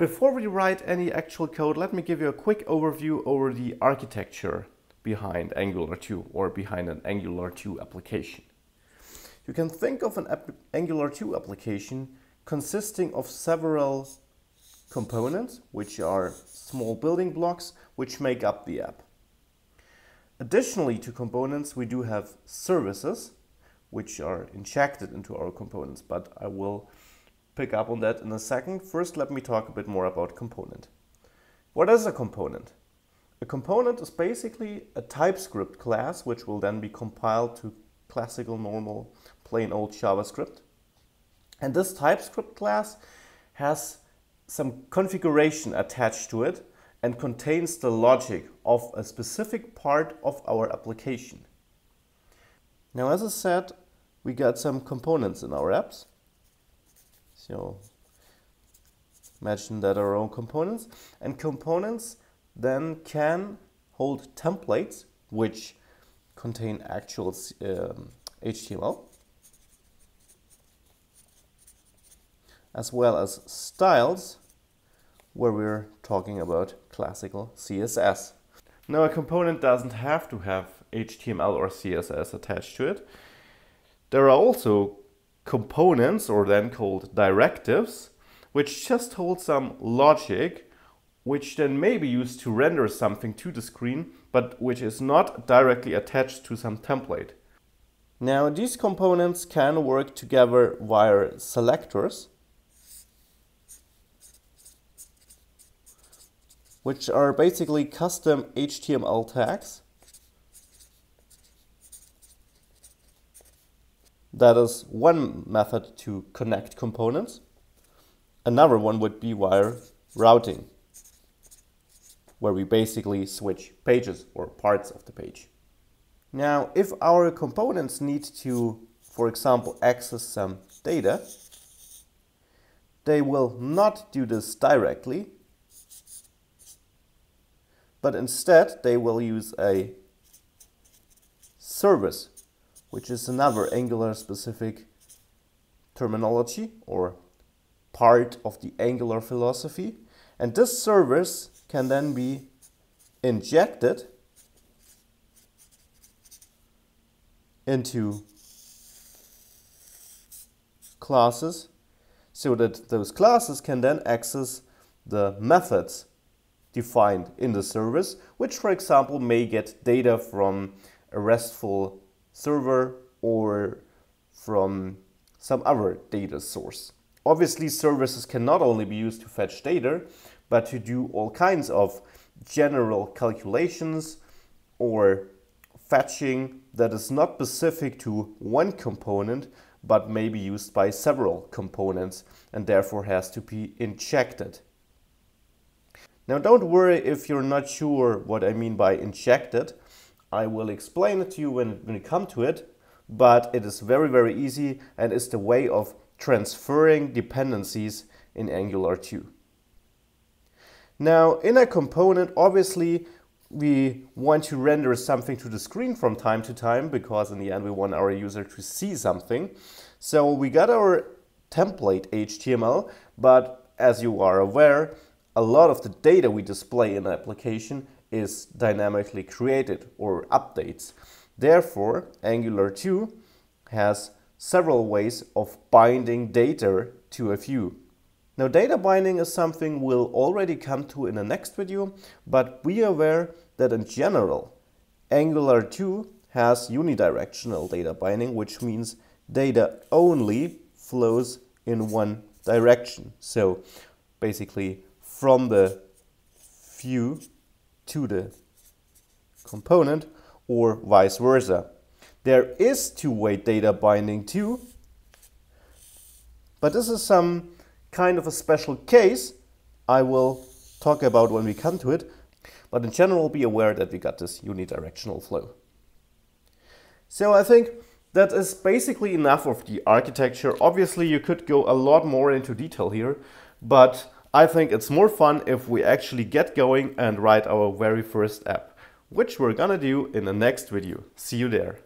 Before we write any actual code, let me give you a quick overview over the architecture behind Angular 2 or behind an Angular 2 application. You can think of an Angular 2 application consisting of several components, which are small building blocks, which make up the app. Additionally to components, we do have services, which are injected into our components, but I will pick up on that in a second. First, let me talk a bit more about component. What is a component? A component is basically a TypeScript class, which will then be compiled to classical, normal, plain old JavaScript. And this TypeScript class has some configuration attached to it and contains the logic of a specific part of our application. Now, as I said, we got some components in our apps. So imagine that are our own components, and components then can hold templates which contain actual HTML, as well as styles, where we're talking about classical CSS. Now, a component doesn't have to have HTML or CSS attached to it. There are also components, or then called directives, which just hold some logic, which then may be used to render something to the screen, but which is not directly attached to some template. Now, these components can work together via selectors, which are basically custom HTML tags. That is one method to connect components. Another one would be via routing, where we basically switch pages or parts of the page. Now, if our components need to, for example, access some data, they will not do this directly, but instead they will use a service, which is another Angular specific terminology or part of the Angular philosophy. And this service can then be injected into classes, so that those classes can then access the methods defined in the service, which, for example, may get data from a RESTful server or from some other data source. Obviously, services can not only be used to fetch data, but to do all kinds of general calculations or fetching that is not specific to one component, but may be used by several components and therefore has to be injected. Now, don't worry if you're not sure what I mean by injected. I will explain it to you when we come to it, but it is very, very easy and is the way of transferring dependencies in Angular 2. Now, in a component, obviously, we want to render something to the screen from time to time, because in the end, we want our user to see something. So we got our template HTML, but as you are aware, a lot of the data we display in an application is dynamically created or updates. Therefore, Angular 2 has several ways of binding data to a view. Now, data binding is something we'll already come to in the next video, but be aware that in general, Angular 2 has unidirectional data binding, which means data only flows in one direction. So basically, from the view to the component or vice versa. There is two-way data binding too, but this is some kind of a special case I will talk about when we come to it. But in general, be aware that we got this unidirectional flow. So I think that is basically enough of the architecture. Obviously, you could go a lot more into detail here, but I think it's more fun if we actually get going and write our very first app, which we're gonna do in the next video. See you there.